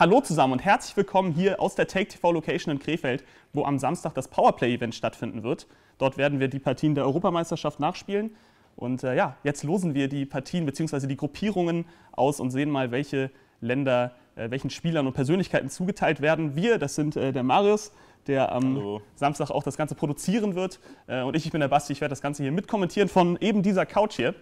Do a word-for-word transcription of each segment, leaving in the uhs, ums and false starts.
Hallo zusammen und herzlich willkommen hier aus der Take-T V-Location in Krefeld, wo am Samstag das Powerplay-Event stattfinden wird. Dort werden wir die Partien der Europameisterschaft nachspielen. Und äh, ja, jetzt losen wir die Partien bzw. die Gruppierungen aus und sehen mal, welche Länder, äh, welchen Spielern und Persönlichkeiten zugeteilt werden. Wir, das sind äh, der Marius, der am Hallo. Samstag auch das Ganze produzieren wird. Äh, und ich, ich bin der Basti, ich werde das Ganze hier mitkommentieren von eben dieser Couch hier.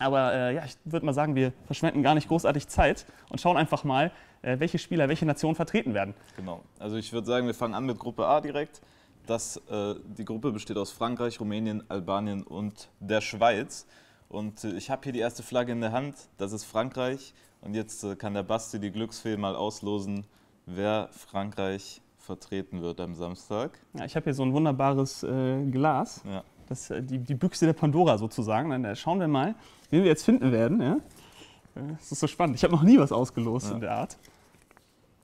Aber äh, ja, ich würde mal sagen, wir verschwenden gar nicht großartig Zeit und schauen einfach mal, äh, welche Spieler, welche Nationen vertreten werden. Genau. Also ich würde sagen, wir fangen an mit Gruppe A direkt. Das, äh, die Gruppe besteht aus Frankreich, Rumänien, Albanien und der Schweiz. Und äh, ich habe hier die erste Flagge in der Hand. Das ist Frankreich. Und jetzt äh, kann der Basti die Glücksfee mal auslosen, wer Frankreich vertreten wird am Samstag. Ja, ich habe hier so ein wunderbares äh, Glas. Ja. Das ist die, die Büchse der Pandora sozusagen. Dann schauen wir mal, wen wir jetzt finden werden. Ja? Das ist so spannend. Ich habe noch nie was ausgelost ja. in der Art.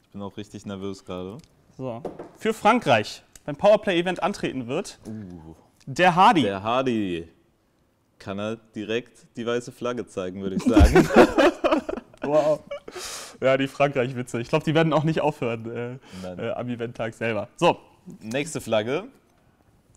Ich bin auch richtig nervös gerade. So. Für Frankreich beim Powerplay-Event antreten wird uh. der Hardy. Der Hardy. Kann er direkt die weiße Flagge zeigen, würde ich sagen. Wow. Ja, die Frankreich-Witze. Ich glaube, die werden auch nicht aufhören äh, äh, am Eventtag selber. So. Nächste Flagge.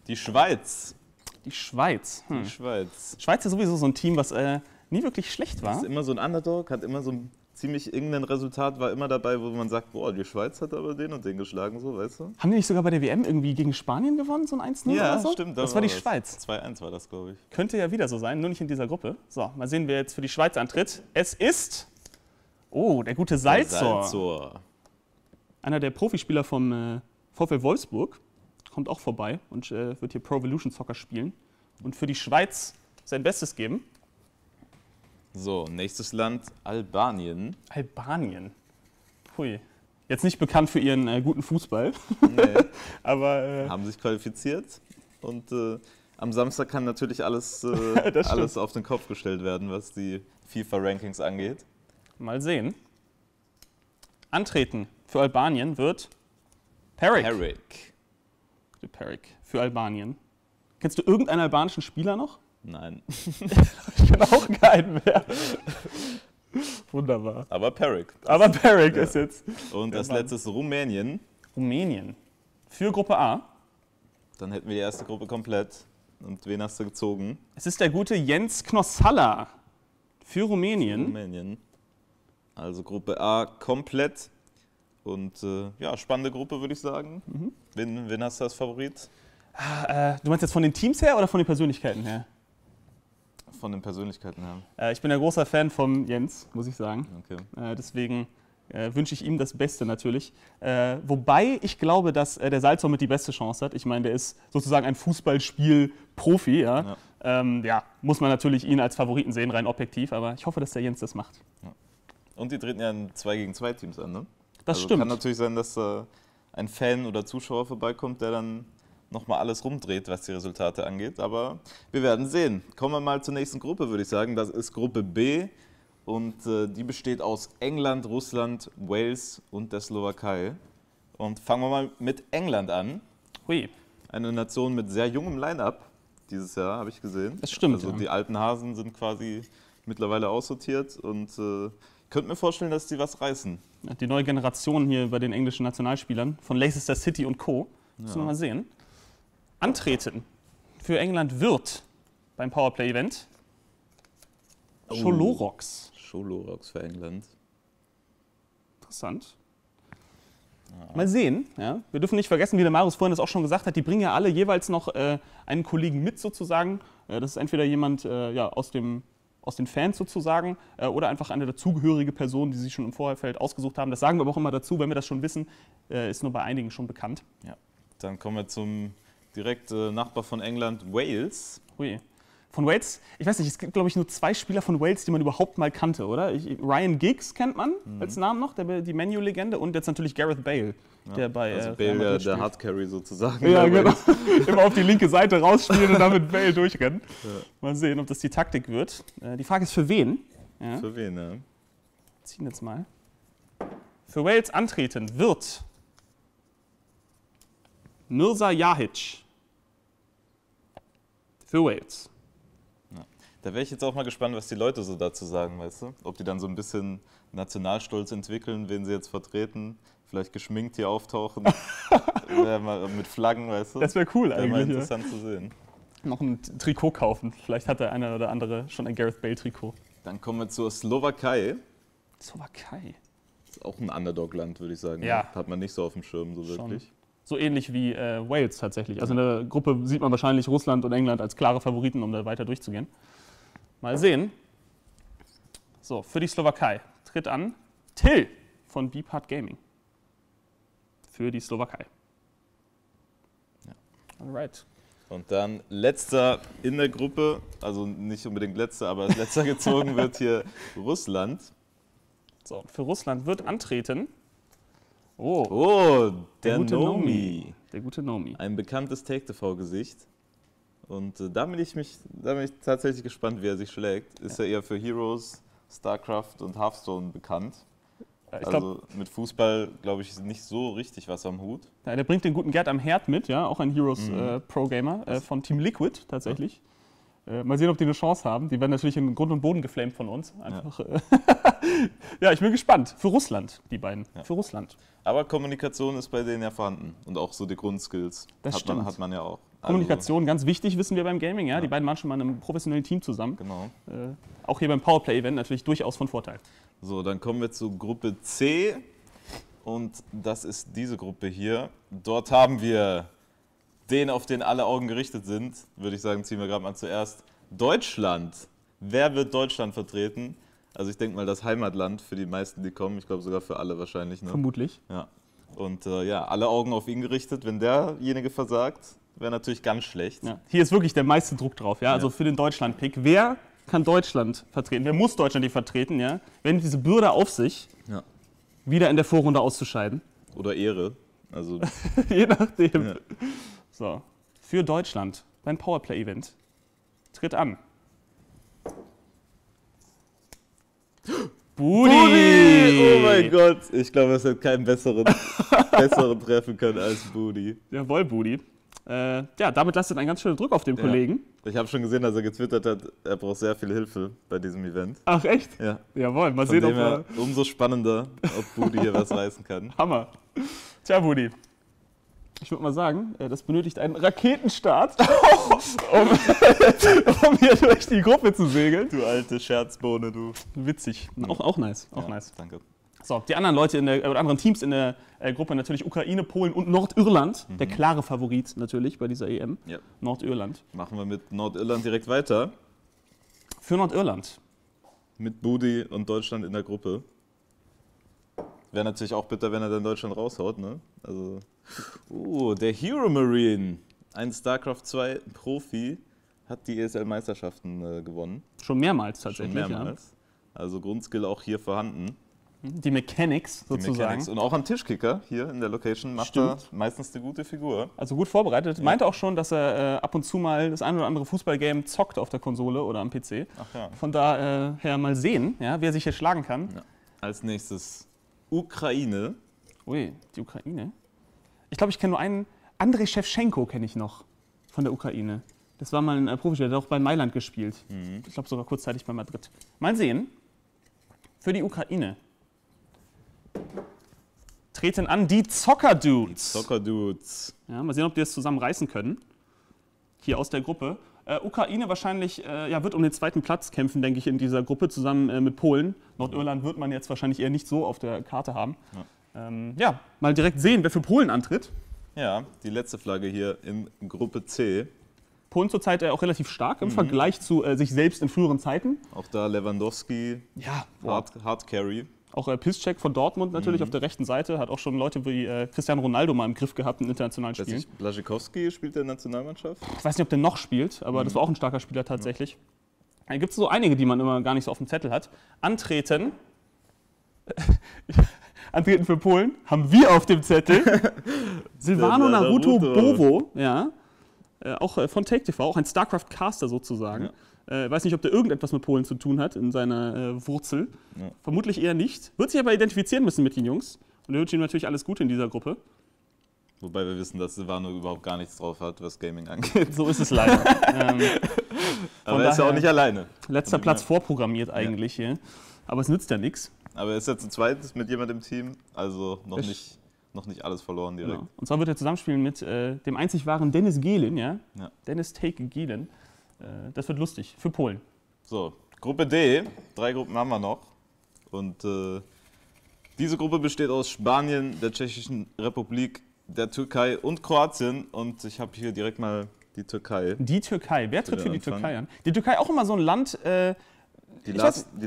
Die Schweiz. Die Schweiz. Hm. Die Schweiz. Schweiz ist sowieso so ein Team, was äh, nie wirklich schlecht war. Das ist immer so ein Underdog, hat immer so ein ziemlich irgendein Resultat, war immer dabei, wo man sagt, boah, die Schweiz hat aber den und den geschlagen, so, weißt du? Haben die nicht sogar bei der W M irgendwie gegen Spanien gewonnen, so ein eins null ja, oder so? Ja, stimmt. Da das war, war die was. Schweiz. zwei eins war das, glaube ich. Könnte ja wieder so sein, nur nicht in dieser Gruppe. So, mal sehen, wer jetzt für die Schweiz antritt. Es ist, oh, der gute Salz0r. Einer der Profispieler vom äh, VfL Wolfsburg. Kommt auch vorbei und äh, wird hier Pro-Evolution Soccer spielen und für die Schweiz sein Bestes geben. So, nächstes Land, Albanien. Albanien. Hui. Jetzt nicht bekannt für ihren äh, guten Fußball. Nee. Aber äh, haben sich qualifiziert und äh, am Samstag kann natürlich alles, äh, alles auf den Kopf gestellt werden, was die FIFA-Rankings angeht. Mal sehen. Antreten für Albanien wird Perik. Perik. Perik für Albanien. Kennst du irgendeinen albanischen Spieler noch? Nein. Ich kann auch keinen mehr. Wunderbar. Aber Perik. Aber Perik ja. ist jetzt. Und das letzte ist Rumänien. Rumänien. Für Gruppe A. Dann hätten wir die erste Gruppe komplett. Und wen hast du gezogen? Es ist der gute Jens Knossalla. Für Rumänien. Rumänien. Also Gruppe A komplett. Und äh, ja, spannende Gruppe, würde ich sagen. Mhm. Wen, wen hast du als Favorit? Ah, äh, du meinst jetzt von den Teams her oder von den Persönlichkeiten her? Von den Persönlichkeiten her. Äh, ich bin ein großer Fan von Jens, muss ich sagen. Okay. Äh, deswegen äh, wünsche ich ihm das Beste natürlich. Äh, wobei ich glaube, dass äh, der Salz0r mit die beste Chance hat. Ich meine, der ist sozusagen ein Fußballspiel-Profi. Ja? Ja. Ähm, ja, muss man natürlich ihn als Favoriten sehen, rein objektiv. Aber ich hoffe, dass der Jens das macht. Ja. Und die treten ja in zwei gegen zwei Teams an, ne? Das also stimmt. Kann natürlich sein, dass äh, ein Fan oder Zuschauer vorbeikommt, der dann nochmal alles rumdreht, was die Resultate angeht. Aber wir werden sehen. Kommen wir mal zur nächsten Gruppe, würde ich sagen. Das ist Gruppe B und äh, die besteht aus England, Russland, Wales und der Slowakei. Und fangen wir mal mit England an. Hui. Eine Nation mit sehr jungem Line-up dieses Jahr, habe ich gesehen. Das stimmt. Also ja. die alten Hasen sind quasi mittlerweile aussortiert und äh, ich könnte mir vorstellen, dass die was reißen. Die neue Generation hier bei den englischen Nationalspielern von Leicester City und Co. Ja. Müssen wir mal sehen. Antreten für England wird beim Powerplay-Event oh. Scholorox. Scholorox für England. Interessant. Ja. Mal sehen. Ja. Wir dürfen nicht vergessen, wie der Marius vorhin das auch schon gesagt hat, die bringen ja alle jeweils noch äh, einen Kollegen mit sozusagen. Äh, das ist entweder jemand äh, ja, aus dem... aus den Fans sozusagen äh, oder einfach eine dazugehörige Person, die sie schon im Vorfeld ausgesucht haben. Das sagen wir aber auch immer dazu, wenn wir das schon wissen, äh, ist nur bei einigen schon bekannt. Ja. Dann kommen wir zum direkten äh, Nachbar von England, Wales. Hui. Von Wales, ich weiß nicht, es gibt glaube ich nur zwei Spieler von Wales, die man überhaupt mal kannte, oder? Ich, Ryan Giggs kennt man mhm. als Namen noch, der, die Man U-Legende und jetzt natürlich Gareth Bale, ja. der bei also äh, Bale der, der Hardcarry sozusagen. Ja, genau. Immer auf die linke Seite rausspielen und damit Bale durchrennen. Ja. Mal sehen, ob das die Taktik wird. Äh, die Frage ist für wen? Ja. Für wen, ja. Ziehen jetzt mal. Für Wales antreten wird Mirza Jahic. Für Wales. Da wäre ich jetzt auch mal gespannt, was die Leute so dazu sagen, weißt du? Ob die dann so ein bisschen Nationalstolz entwickeln, wen sie jetzt vertreten, vielleicht geschminkt hier auftauchen, ja, mal mit Flaggen, weißt du? Das wäre cool wär eigentlich. Wäre mal interessant ja. zu sehen. Noch ein Trikot kaufen, vielleicht hat der eine oder andere schon ein Gareth Bale Trikot. Dann kommen wir zur Slowakei. Slowakei? Das ist auch ein Underdog-Land, würde ich sagen. Ja. Hat man nicht so auf dem Schirm, so schon. Wirklich. So ähnlich wie äh, Wales tatsächlich. Also in der Gruppe sieht man wahrscheinlich Russland und England als klare Favoriten, um da weiter durchzugehen. Mal sehen. So, für die Slowakei tritt an Till von Beepart Gaming. Für die Slowakei. Ja. Alright. Und dann letzter in der Gruppe, also nicht unbedingt letzter, aber als letzter gezogen wird hier Russland. So, für Russland wird antreten. Oh, oh der, der gute Nomi. Nomi. Der gute Nomi. Ein bekanntes Take-T V-Gesicht. Und äh, da, bin ich mich, da bin ich tatsächlich gespannt, wie er sich schlägt. Ist ja. er eher für Heroes, StarCraft und Hearthstone bekannt. Ja, ich also glaub, mit Fußball, glaube ich, nicht so richtig was am Hut. Ja, der bringt den guten Gerd am Herd mit, ja, auch ein Heroes mhm. äh, Pro-Gamer äh, von Team Liquid tatsächlich. Ja. Äh, mal sehen, ob die eine Chance haben. Die werden natürlich in Grund und Boden geflamed von uns. Einfach, ja. Äh, ja, ich bin gespannt. Für Russland, die beiden. Ja. Für Russland. Aber Kommunikation ist bei denen ja vorhanden. Und auch so die Grundskills das hat, man, hat man ja auch. Kommunikation, also, ganz wichtig, wissen wir beim Gaming. Ja? Ja. Die beiden waren schon mal in einem professionellen Team zusammen. Genau. Äh, auch hier beim Powerplay-Event natürlich durchaus von Vorteil. So, dann kommen wir zu Gruppe C. Und das ist diese Gruppe hier. Dort haben wir den, auf den alle Augen gerichtet sind. Würde ich sagen, ziehen wir gerade mal zuerst. Deutschland. Wer wird Deutschland vertreten? Also ich denke mal, das Heimatland für die meisten, die kommen. Ich glaube sogar für alle wahrscheinlich. Ne? Vermutlich. Ja. Und äh, ja, alle Augen auf ihn gerichtet. Wenn derjenige versagt, wäre natürlich ganz schlecht. Ja. Hier ist wirklich der meiste Druck drauf, ja? Also ja. für den Deutschland-Pick. Wer kann Deutschland vertreten? Wer muss Deutschland hier vertreten? Ja? Wer nimmt diese Bürde auf sich, ja. wieder in der Vorrunde auszuscheiden? Oder Ehre. Also je nachdem. Ja. So. Für Deutschland beim Powerplay-Event. Tritt an. Booty! Oh mein Gott! Ich glaube, es hätte keinen besseren, besseren treffen können als Booty. Jawohl, Booty. Äh, ja, damit lastet ein ganz schöner Druck auf den ja. Kollegen. Ich habe schon gesehen, dass er getwittert hat, er braucht sehr viel Hilfe bei diesem Event. Ach echt? Ja. Jawohl, mal sehen, ob er... Umso spannender, ob Booty hier was reißen kann. Hammer. Tja, Booty. Ich würde mal sagen, das benötigt einen Raketenstart, um, um hier durch die Gruppe zu segeln. Du alte Scherzbohne, du. Witzig. Auch, auch nice, auch ja, nice. Danke. So, die anderen Leute in der, oder anderen Teams in der äh, Gruppe natürlich Ukraine, Polen und Nordirland. Mhm. Der klare Favorit natürlich bei dieser E M. Ja. Nordirland. Machen wir mit Nordirland direkt weiter. Für Nordirland. Mit Budi und Deutschland in der Gruppe. Wäre natürlich auch bitter, wenn er dann Deutschland raushaut, ne? Also. Oh, der Hero Marine, ein StarCraft zwei Profi, hat die E S L-Meisterschaften äh, gewonnen. Schon mehrmals tatsächlich. Schon mehrmals. Ja. Also Grundskill auch hier vorhanden. Die Mechanics sozusagen. Die Mechanics. Und auch am Tischkicker hier in der Location macht er meistens eine gute Figur. Also gut vorbereitet. Ja. Meinte auch schon, dass er äh, ab und zu mal das ein oder andere Fußballgame zockt auf der Konsole oder am P C. Ach ja. Von daher äh, mal sehen, ja, wer sich hier schlagen kann. Ja. Als nächstes Ukraine. Ui, die Ukraine. Ich glaube, ich kenne nur einen, Andrei Shevchenko kenne ich noch von der Ukraine. Das war mal ein äh, Profispieler, der hat auch bei Mailand gespielt. Mhm. Ich glaube sogar kurzzeitig bei Madrid. Mal sehen, für die Ukraine treten an die Zockerdudes. Die Zockerdudes. Ja, mal sehen, ob die das zusammenreißen können. Hier aus der Gruppe. Äh, Ukraine wahrscheinlich äh, ja, wird um den zweiten Platz kämpfen, denke ich, in dieser Gruppe zusammen äh, mit Polen. Nordirland wird man jetzt wahrscheinlich eher nicht so auf der Karte haben. Ja. Ähm, ja, mal direkt sehen, wer für Polen antritt. Ja, die letzte Flagge hier in Gruppe C. Polen zurzeit auch relativ stark im mhm. Vergleich zu äh, sich selbst in früheren Zeiten. Auch da Lewandowski, ja, Hard, Hard Carry. Auch äh, Piszczek von Dortmund natürlich mhm. auf der rechten Seite, hat auch schon Leute wie äh, Cristiano Ronaldo mal im Griff gehabt in internationalen Spielen. Blasikowski spielt in der Nationalmannschaft. Ich weiß nicht, ob der noch spielt, aber mhm. das war auch ein starker Spieler tatsächlich. Da gibt es so einige, die man immer gar nicht so auf dem Zettel hat. Antreten. Antreten für Polen haben wir auf dem Zettel Silvano Naruto-Bovo, ja, äh, auch äh, von Take-T V, auch ein StarCraft-Caster sozusagen. Ja. Äh, weiß nicht, ob der irgendetwas mit Polen zu tun hat in seiner äh, Wurzel. Ja. Vermutlich eher nicht. Wird sich aber identifizieren müssen mit den Jungs. Und wir wünschen ihm natürlich alles Gute in dieser Gruppe. Wobei wir wissen, dass Silvano überhaupt gar nichts drauf hat, was Gaming angeht. So ist es leider. ähm, Aber er ist ja auch nicht alleine. Letzter Platz vorprogrammiert eigentlich ja. hier. Aber es nützt ja nichts. Aber er ist jetzt ein zweites mit jemandem im Team. Also noch nicht, noch nicht alles verloren direkt. Genau. Und zwar wird er zusammenspielen mit äh, dem einzig wahren Dennis Gehlen. Ja? Ja. Dennis Take Gehlen. Äh, das wird lustig für Polen. So, Gruppe D. Drei Gruppen haben wir noch. Und äh, diese Gruppe besteht aus Spanien, der Tschechischen Republik, der Türkei und Kroatien. Und ich habe hier direkt mal die Türkei. Die Türkei. Wer tritt für die Türkei an? Die Türkei auch immer so ein Land. Äh, die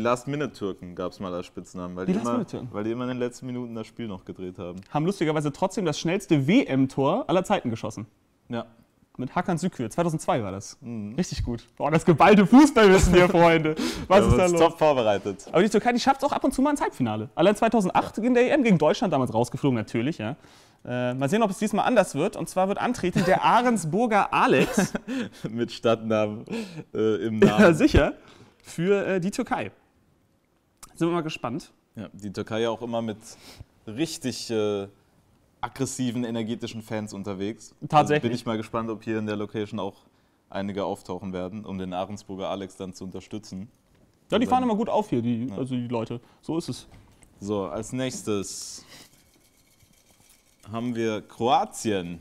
Last-Minute-Türken gab es mal als Spitznamen, weil die, die immer, weil die immer in den letzten Minuten das Spiel noch gedreht haben. Haben lustigerweise trotzdem das schnellste W M-Tor aller Zeiten geschossen. Ja. Mit Hakan Şükür, zweitausendzwei war das. Mhm. Richtig gut. Boah, das geballte Fußballwissen hier, Freunde. Was ja, ist da los? Top vorbereitet. Aber die Türkei, die schafft es auch ab und zu mal ins Halbfinale. Allein zweitausendacht ja. in der E M gegen Deutschland damals rausgeflogen, natürlich. Ja. Äh, mal sehen, ob es diesmal anders wird. Und zwar wird antreten der Ahrensburger Alex. Mit Stadtnamen äh, im Namen. Ja, sicher. Für äh, die Türkei. Sind wir mal gespannt. Ja, die Türkei ja auch immer mit richtig äh, aggressiven, energetischen Fans unterwegs. Tatsächlich. Also bin ich mal gespannt, ob hier in der Location auch einige auftauchen werden, um den Ahrensburger Alex dann zu unterstützen. Ja, die fahren immer gut auf hier, die, ja. also die Leute. So ist es. So, als nächstes haben wir Kroatien,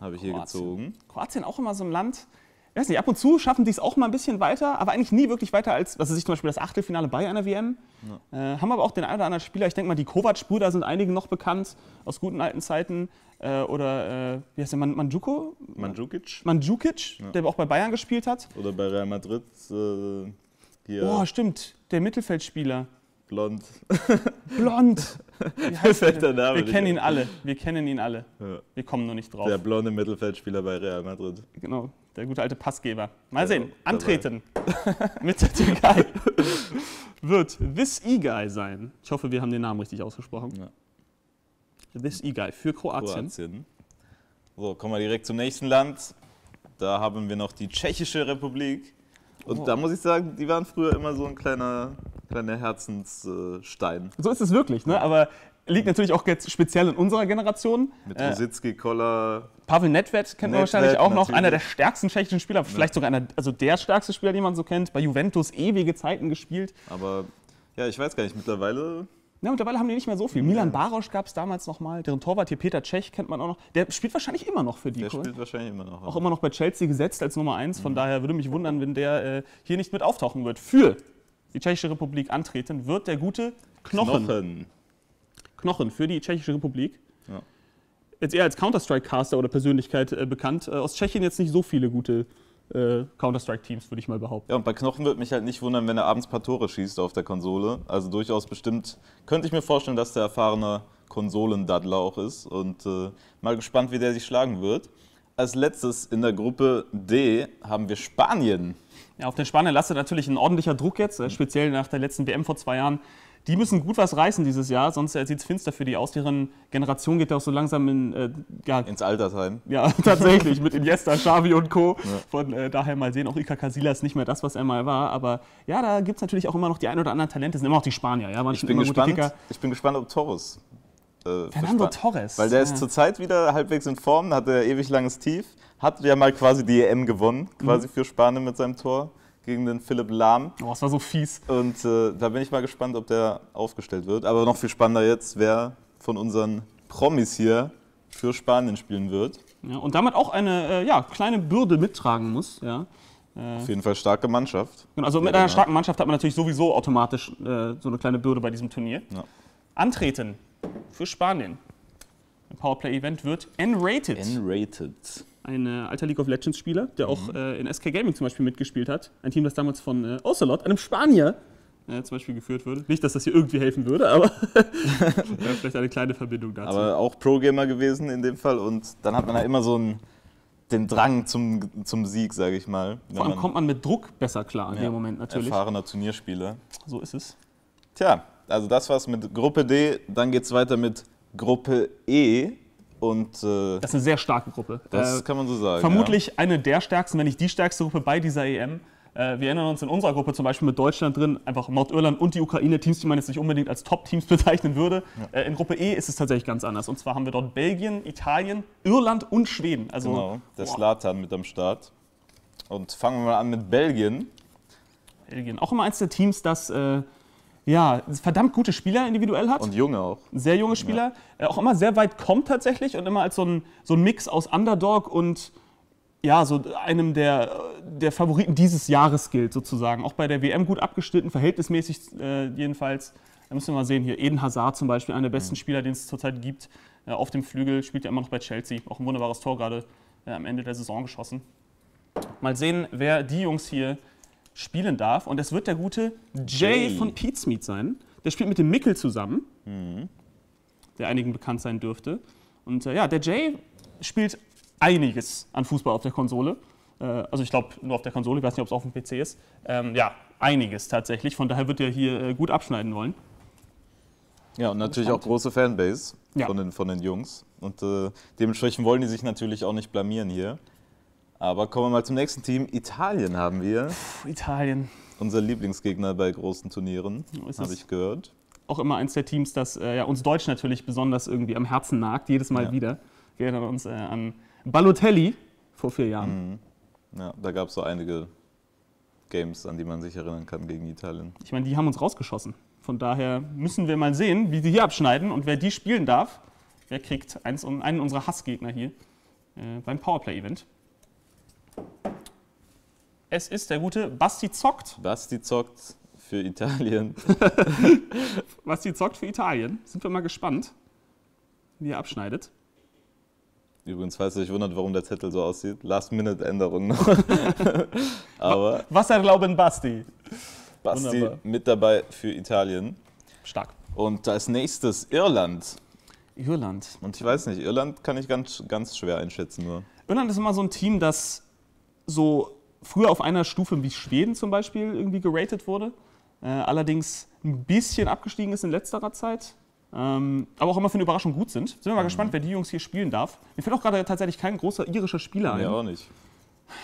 habe ich Kroatien. hier gezogen. Kroatien auch immer so ein Land. Ich weiß nicht, ab und zu schaffen die es auch mal ein bisschen weiter, aber eigentlich nie wirklich weiter als, was weiß ich, zum Beispiel das Achtelfinale bei einer W M. Ja. Äh, haben aber auch den einen oder anderen Spieler, ich denke mal, die Kovac-Brüder sind einigen noch bekannt, aus guten alten Zeiten. Äh, oder, äh, wie heißt der, Man Mandzuko? Mandzukic. Mandzukic, ja. der auch bei Bayern gespielt hat. Oder bei Real Madrid. Äh, hier oh, stimmt, der Mittelfeldspieler. Blond. Blond. Wie heißt der? Der Name Wir kennen ihn alle. Wir kennen ihn alle. Ja. Wir kommen nur nicht drauf. Der blonde Mittelfeldspieler bei Real Madrid. Genau. Der gute alte Passgeber. Mal sehen, antreten mit der Türkei wird This E-Guy sein. Ich hoffe, wir haben den Namen richtig ausgesprochen. Ja. This E-Guy für Kroatien. Kroatien. So, kommen wir direkt zum nächsten Land. Da haben wir noch die Tschechische Republik. Und oh. da muss ich sagen, die waren früher immer so ein kleiner, kleiner Herzensstein. So ist es wirklich, ne? Aber liegt natürlich auch jetzt speziell in unserer Generation. Mit Rositzky, Koller. Pavel Nedved kennt man wahrscheinlich auch noch. Natürlich. Einer der stärksten tschechischen Spieler, vielleicht ja. sogar einer, also der stärkste Spieler, den man so kennt. Bei Juventus ewige Zeiten gespielt. Aber ja, ich weiß gar nicht, mittlerweile. Ja, mittlerweile haben die nicht mehr so viel. Ja. Milan Baroš gab es damals noch mal. Deren Torwart hier, Peter Cech, kennt man auch noch. Der spielt wahrscheinlich immer noch für die. Der cool. spielt wahrscheinlich immer noch. Auch aber. immer noch bei Chelsea gesetzt als Nummer eins. Von mhm. daher würde mich wundern, wenn der äh, hier nicht mit auftauchen wird. Für die Tschechische Republik antreten wird der gute Knochen. Knochen. Knochen für die Tschechische Republik. Ja. Jetzt eher als Counter-Strike-Caster oder Persönlichkeit äh, bekannt. Äh, aus Tschechien jetzt nicht so viele gute äh, Counter-Strike-Teams, würde ich mal behaupten. Ja, und bei Knochen würde mich halt nicht wundern, wenn er abends ein paar Tore schießt auf der Konsole. Also durchaus bestimmt, könnte ich mir vorstellen, dass der erfahrene Konsolendaddler auch ist. Und äh, mal gespannt, wie der sich schlagen wird. Als letztes in der Gruppe D haben wir Spanien. Ja, auf den Spaniern lastet natürlich ein ordentlicher Druck jetzt, äh, speziell nach der letzten W M vor zwei Jahren. Die müssen gut was reißen dieses Jahr, sonst sieht es finster für die aus. Deren Generation geht ja auch so langsam in, äh, ja, ins Altersheim. Ja, tatsächlich, mit Iniesta, Xavi und Co. Ja. Von äh, daher mal sehen, auch Iker Casillas ist nicht mehr das, was er mal war. Aber ja, da gibt es natürlich auch immer noch die ein oder anderen Talente, sind immer noch die Spanier. Ja? Ich, bin gespannt, ich bin gespannt, ob Torres. Äh, Fernando Torres. Weil der ja. ist zurzeit wieder halbwegs in Form, hat er ewig langes Tief, hat ja mal quasi die E M gewonnen, quasi mhm. für Spanien mit seinem Tor. Gegen den Philipp Lahm. Oh, das war so fies. Und äh, da bin ich mal gespannt, ob der aufgestellt wird. Aber noch viel spannender jetzt, wer von unseren Promis hier für Spanien spielen wird. Ja, und damit auch eine äh, ja, kleine Bürde mittragen muss. Ja. Äh, Auf jeden Fall starke Mannschaft. Also mit einer starken Mannschaft hat man natürlich sowieso automatisch äh, so eine kleine Bürde bei diesem Turnier. Ja. Antreten für Spanien. Im Powerplay-Event wird N-Rated. N-Rated. Ein äh, alter League of Legends Spieler, der mhm. auch äh, in S K Gaming zum Beispiel mitgespielt hat. Ein Team, das damals von äh, Ocelot, einem Spanier, äh, zum Beispiel geführt wurde. Nicht, dass das hier irgendwie helfen würde, aber ja, vielleicht eine kleine Verbindung dazu. Aber auch Pro-Gamer gewesen in dem Fall und dann hat man da immer so einen, den Drang zum, zum Sieg, sage ich mal. Vor allem kommt man mit Druck besser klar in ja, dem Moment natürlich. Erfahrener Turnierspieler. So ist es. Tja, also das war's mit Gruppe D. Dann geht's weiter mit Gruppe E. Und, äh, das ist eine sehr starke Gruppe. Das äh, kann man so sagen. Vermutlich ja. eine der stärksten, wenn nicht die stärkste Gruppe bei dieser E M. Äh, wir erinnern uns in unserer Gruppe zum Beispiel mit Deutschland drin, einfach Nordirland und die Ukraine, Teams, die man jetzt nicht unbedingt als Top-Teams bezeichnen würde. Ja. Äh, in Gruppe E ist es tatsächlich ganz anders. Und zwar haben wir dort Belgien, Italien, Irland und Schweden. Also, genau, der Zlatan mit am Start. Und fangen wir mal an mit Belgien. Belgien, auch immer eins der Teams, das... Äh, ja, verdammt gute Spieler individuell hat. Und junge auch. Sehr junge Spieler. Ja. Auch immer sehr weit kommt tatsächlich und immer als so ein, so ein Mix aus Underdog und ja, so einem der, der Favoriten dieses Jahres gilt sozusagen. Auch bei der W M gut abgeschnitten, verhältnismäßig äh, jedenfalls. Da müssen wir mal sehen hier, Eden Hazard zum Beispiel, einer der besten mhm. Spieler, den es zurzeit gibt. Äh, auf dem Flügel spielt er immer noch bei Chelsea. Auch ein wunderbares Tor gerade äh, am Ende der Saison geschossen. Mal sehen, wer die Jungs hier spielen darf. Und es wird der gute Jay, Jay von PietSmiet sein. Der spielt mit dem Mikkel zusammen, mhm. der einigen bekannt sein dürfte. Und äh, ja, der Jay spielt einiges an Fußball auf der Konsole. Äh, also ich glaube, nur auf der Konsole, ich weiß nicht, ob es auf dem P C ist. Ähm, ja, einiges tatsächlich. Von daher wird er hier äh, gut abschneiden wollen. Ja, und natürlich auch große Fanbase ja. von, den, von den Jungs. Und äh, dementsprechend wollen die sich natürlich auch nicht blamieren hier. Aber kommen wir mal zum nächsten Team. Italien haben wir. Puh, Italien. Unser Lieblingsgegner bei großen Turnieren, habe ich gehört. Auch immer eins der Teams, das äh, ja, uns Deutsch natürlich besonders irgendwie am Herzen nagt, jedes Mal ja. wieder. Wir erinnern uns äh, an Balotelli vor vier Jahren. Mhm. Ja, da gab es so einige Games, an die man sich erinnern kann gegen Italien. Ich meine, die haben uns rausgeschossen. Von daher müssen wir mal sehen, wie die hier abschneiden und wer die spielen darf. Wer kriegt eins, einen unserer Hassgegner hier äh, beim Powerplay-Event. Es ist der gute Basti zockt. Basti zockt für Italien. Basti zockt für Italien. Sind wir mal gespannt, wie er abschneidet. Übrigens, falls ihr euch wundert, warum der Zettel so aussieht, Last-Minute-Änderung noch. Aber was erlauben Basti? Basti wunderbar. Mit dabei für Italien. Stark. Und als nächstes Irland. Irland. Und ich weiß nicht, Irland kann ich ganz, ganz schwer einschätzen nur. Irland ist immer so ein Team, das so früher auf einer Stufe wie Schweden zum Beispiel irgendwie geratet wurde, äh, allerdings ein bisschen abgestiegen ist in letzterer Zeit, ähm, aber auch immer für eine Überraschung gut sind. Sind wir mal mhm. gespannt, wer die Jungs hier spielen darf. Mir fällt auch gerade tatsächlich kein großer irischer Spieler ein. Ja, auch nicht.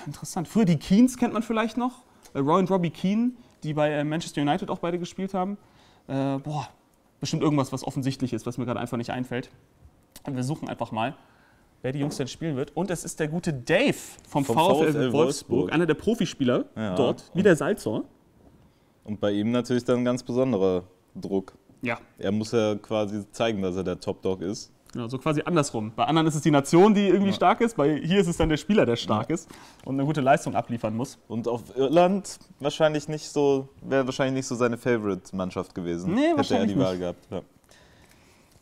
Interessant. Früher die Keens kennt man vielleicht noch, äh, Roy und Robbie Keane, die bei äh, Manchester United auch beide gespielt haben. Äh, boah, bestimmt irgendwas, was offensichtlich ist, was mir gerade einfach nicht einfällt. Aber wir suchen einfach mal, wer die Jungs denn spielen wird. Und es ist der gute Dave vom, vom VfL, VfL Wolfsburg, Wolfsburg, einer der Profispieler ja, dort, wie der Salz0r. Und bei ihm natürlich dann ein ganz besonderer Druck. Ja. Er muss ja quasi zeigen, dass er der Top-Dog ist. Ja, so quasi andersrum. Bei anderen ist es die Nation, die irgendwie ja. stark ist, bei hier ist es dann der Spieler, der stark ja. ist und eine gute Leistung abliefern muss. Und auf Irland wahrscheinlich nicht so, wäre wahrscheinlich nicht so seine Favorite-Mannschaft gewesen, nee, hätte er die Wahl nicht. Gehabt. Ja.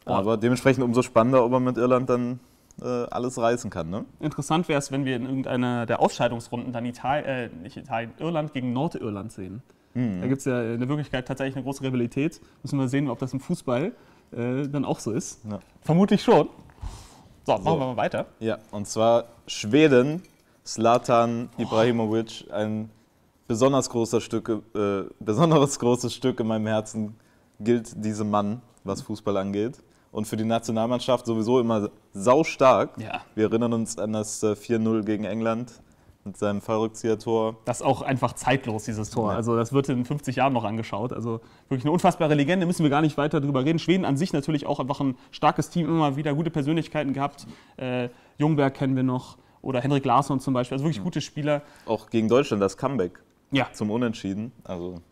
Aber dementsprechend umso spannender, ob er mit Irland dann alles reißen kann, ne? Interessant wäre es, wenn wir in irgendeiner der Ausscheidungsrunden dann Italien, äh, nicht Italien, Irland gegen Nordirland sehen. Mhm. Da gibt es ja in der Wirklichkeit tatsächlich eine große Rivalität. Müssen wir sehen, ob das im Fußball äh, dann auch so ist. Ja. Vermutlich schon. So, machen so. wir mal weiter. Ja, und zwar Schweden, Zlatan oh. Ibrahimovic, ein besonders großer Stück, äh, besonderes großes Stück in meinem Herzen gilt diesem Mann, was Fußball angeht. Und für die Nationalmannschaft sowieso immer saustark. Ja. Wir erinnern uns an das vier null gegen England mit seinem Fallrückzieher-Tor. Das ist auch einfach zeitlos, dieses Tor. Ja. Also das wird in fünfzig Jahren noch angeschaut. Also wirklich eine unfassbare Legende, müssen wir gar nicht weiter drüber reden. Schweden an sich natürlich auch einfach ein starkes Team, immer wieder gute Persönlichkeiten gehabt. Äh, Ljungberg kennen wir noch oder Henrik Larsson zum Beispiel. Also wirklich mhm. gute Spieler. Auch gegen Deutschland das Comeback ja. zum Unentschieden. Also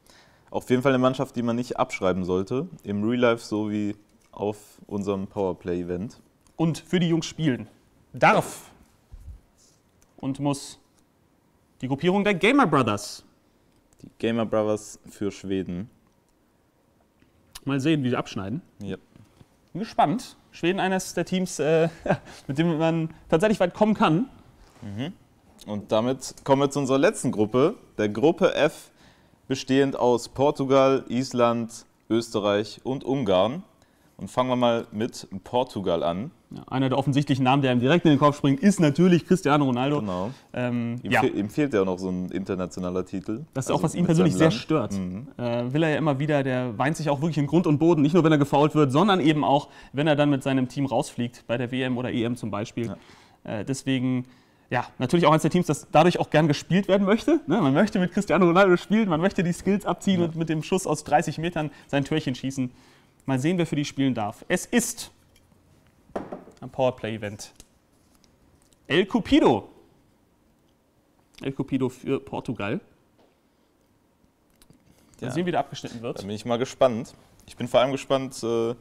auf jeden Fall eine Mannschaft, die man nicht abschreiben sollte. Im Real Life so wie auf unserem Powerplay-Event. Und für die Jungs spielen darf und muss die Gruppierung der Gamer Brothers. Die Gamer Brothers für Schweden. Mal sehen, wie sie abschneiden. Ja. Bin gespannt. Schweden eines der Teams, äh, mit dem man tatsächlich weit kommen kann. Mhm. Und damit kommen wir zu unserer letzten Gruppe, der Gruppe F, bestehend aus Portugal, Island, Österreich und Ungarn. Und fangen wir mal mit Portugal an. Ja, einer der offensichtlichen Namen, der einem direkt in den Kopf springt, ist natürlich Cristiano Ronaldo. Genau. Ähm, ihm, ja. fe ihm fehlt ja auch noch so ein internationaler Titel. Das ist also auch, was ihn persönlich sehr stört. Mhm. Äh, will er ja immer wieder, der weint sich auch wirklich in Grund und Boden. Nicht nur, wenn er gefoult wird, sondern eben auch, wenn er dann mit seinem Team rausfliegt, bei der W M oder E M zum Beispiel. Ja. Äh, deswegen ja, natürlich auch eines der Teams, das dadurch auch gern gespielt werden möchte. Ne? Man möchte mit Cristiano Ronaldo spielen, man möchte die Skills abziehen ja. und mit dem Schuss aus dreißig Metern sein Türchen schießen. Mal sehen, wer für die spielen darf. Es ist am Powerplay-Event El Cupido. El Cupido für Portugal. Mal ja. sehen, wie der abgeschnitten wird. Da bin ich mal gespannt. Ich bin vor allem gespannt, äh,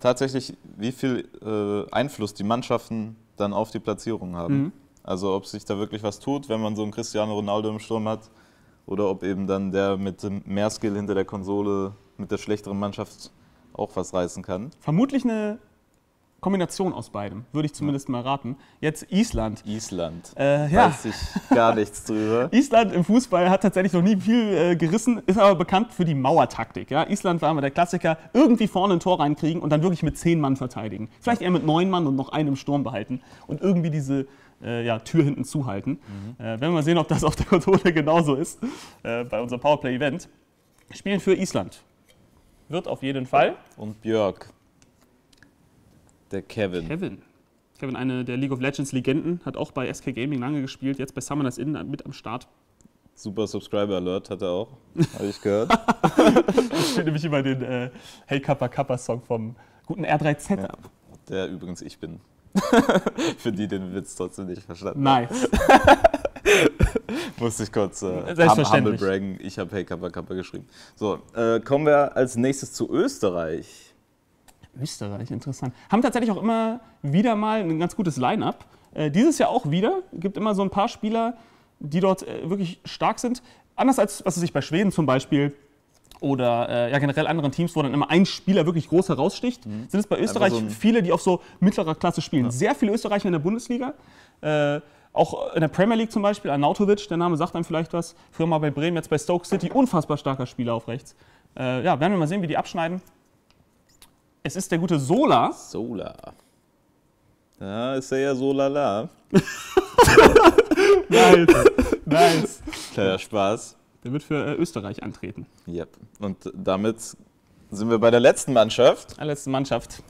tatsächlich, wie viel äh, Einfluss die Mannschaften dann auf die Platzierung haben. Mhm. Also ob sich da wirklich was tut, wenn man so einen Cristiano Ronaldo im Sturm hat oder ob eben dann der mit mehr Skill hinter der Konsole mit der schlechteren Mannschaft auch was reißen kann. Vermutlich eine Kombination aus beidem, würde ich zumindest ja. mal raten. Jetzt Island. Island, äh, ja. weiß ich gar nichts drüber. Island im Fußball hat tatsächlich noch nie viel äh, gerissen, ist aber bekannt für die Mauertaktik. Ja? Island war immer der Klassiker, irgendwie vorne ein Tor reinkriegen und dann wirklich mit zehn Mann verteidigen. Vielleicht eher mit neun Mann und noch einen im Sturm behalten und irgendwie diese äh, ja, Tür hinten zuhalten. Mhm. Äh, werden wir mal sehen, ob das auf der Konsole genauso ist, äh, bei unserem Powerplay-Event. Spielen für Island. Wird auf jeden Fall. Und Björk. Der Kevin. Kevin. Kevin, eine der League of Legends Legenden, hat auch bei S K Gaming lange gespielt, jetzt bei Summoners Inn mit am Start. Super Subscriber Alert hat er auch, habe ich gehört. Ich finde nämlich immer den äh, Hey Kappa Kappa Song vom guten R drei Z ja, ab. Der übrigens ich bin. Für die den Witz trotzdem nicht verstanden. Nice. Musste ich kurz äh, Humble braggen, ich habe Hey Kappa Kappa geschrieben. So, äh, kommen wir als nächstes zu Österreich. Österreich, interessant. Haben tatsächlich auch immer wieder mal ein ganz gutes Line-Up. Äh, dieses Jahr auch wieder. Gibt immer so ein paar Spieler, die dort äh, wirklich stark sind. Anders als, was weiß ich, bei Schweden zum Beispiel oder äh, ja, generell anderen Teams, wo dann immer ein Spieler wirklich groß heraussticht, mhm. sind es bei Österreich so viele, die auf so mittlerer Klasse spielen. Ja. Sehr viele Österreicher in der Bundesliga. Äh, Auch in der Premier League zum Beispiel, Arnautovic, der Name sagt einem vielleicht was. Früher mal bei Bremen, jetzt bei Stoke City. Unfassbar starker Spieler auf rechts. Äh, ja, werden wir mal sehen, wie die abschneiden. Es ist der gute Sola. Sola. Da ist er ja so lala. Nice, nice. Kleiner Spaß. Der wird für äh, Österreich antreten. Yep. Und damit sind wir bei der letzten Mannschaft. Der letzten Mannschaft.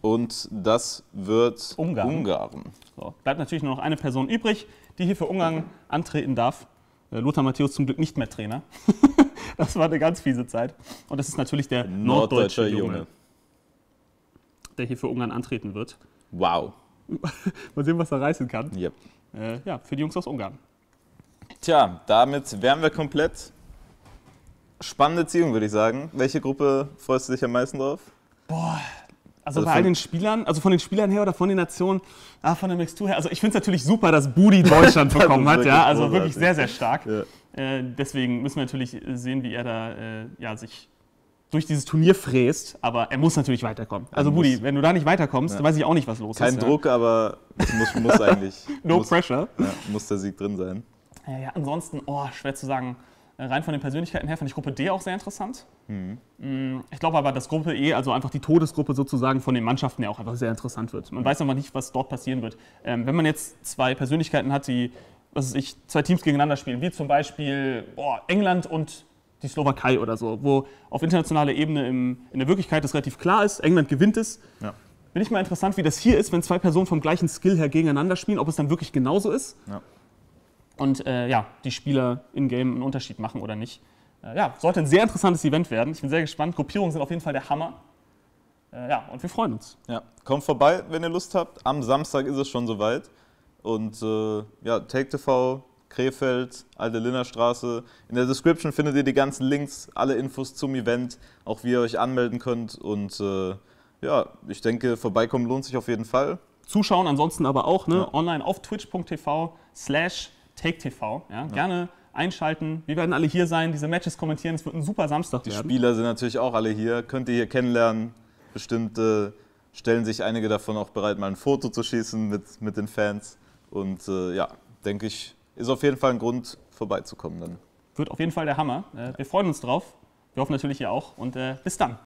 Und das wird Ungarn. Ungarn. So. Bleibt natürlich nur noch eine Person übrig, die hier für Ungarn antreten darf. Lothar Matthäus zum Glück nicht mehr Trainer. Das war eine ganz fiese Zeit. Und das ist natürlich der norddeutsche, norddeutsche Junge. Junge. Der hier für Ungarn antreten wird. Wow. Mal sehen, was er reißen kann. Yep. Äh, ja, für die Jungs aus Ungarn. Tja, damit wären wir komplett. Spannende Ziehung, würde ich sagen. Welche Gruppe freust du dich am meisten drauf? Boah, also, also bei all den Spielern, also von den Spielern her oder von den Nationen, ah, von der Mixtur her. Also ich finde es natürlich super, dass Booty Deutschland bekommen hat. Ja, also großartig. Wirklich sehr, sehr stark. Ja. Äh, deswegen müssen wir natürlich sehen, wie er da äh, ja, sich durch dieses Turnier fräst, aber er muss natürlich weiterkommen. Also Budi, wenn du da nicht weiterkommst, ja. weiß ich auch nicht, was los Kein ist. Kein Druck, ja. aber es muss, muss eigentlich. No muss, pressure. Ja, muss der Sieg drin sein. Ja, ja, ansonsten, oh, schwer zu sagen, rein von den Persönlichkeiten her fand ich Gruppe D auch sehr interessant. Mhm. Ich glaube aber, dass Gruppe E, also einfach die Todesgruppe sozusagen von den Mannschaften ja auch einfach sehr interessant wird. Man weiß einfach nicht, was dort passieren wird. Wenn man jetzt zwei Persönlichkeiten hat, die, was weiß ich, zwei Teams gegeneinander spielen, wie zum Beispiel oh, England und die Slowakei oder so, wo auf internationaler Ebene im, in der Wirklichkeit das relativ klar ist, England gewinnt es. Ja. Bin ich mal interessant, wie das hier ist, wenn zwei Personen vom gleichen Skill her gegeneinander spielen, ob es dann wirklich genauso ist. Ja. Und äh, ja, die Spieler in-game einen Unterschied machen oder nicht. Äh, ja, sollte ein sehr interessantes Event werden. Ich bin sehr gespannt. Gruppierungen sind auf jeden Fall der Hammer. Äh, ja, und wir freuen uns. Ja, kommt vorbei, wenn ihr Lust habt. Am Samstag ist es schon soweit. Und äh, ja, Take T V. Krefeld, Alte Linnerstraße. In der Description findet ihr die ganzen Links, alle Infos zum Event, auch wie ihr euch anmelden könnt. Und äh, ja, ich denke, vorbeikommen lohnt sich auf jeden Fall. Zuschauen ansonsten aber auch, ne? Ja. Online auf twitch punkt t v slash take t v. Ja, ja. Gerne einschalten. Wir werden alle hier sein, diese Matches kommentieren. Es wird ein super Samstag die werden. Die Spieler sind natürlich auch alle hier. Könnt ihr hier kennenlernen. Bestimmt äh, stellen sich einige davon auch bereit, mal ein Foto zu schießen mit, mit den Fans. Und äh, ja, denke ich, ist auf jeden Fall ein Grund, vorbeizukommen dann. Wird auf jeden Fall der Hammer. Wir freuen uns drauf. Wir hoffen natürlich ihr auch. Und äh, bis dann.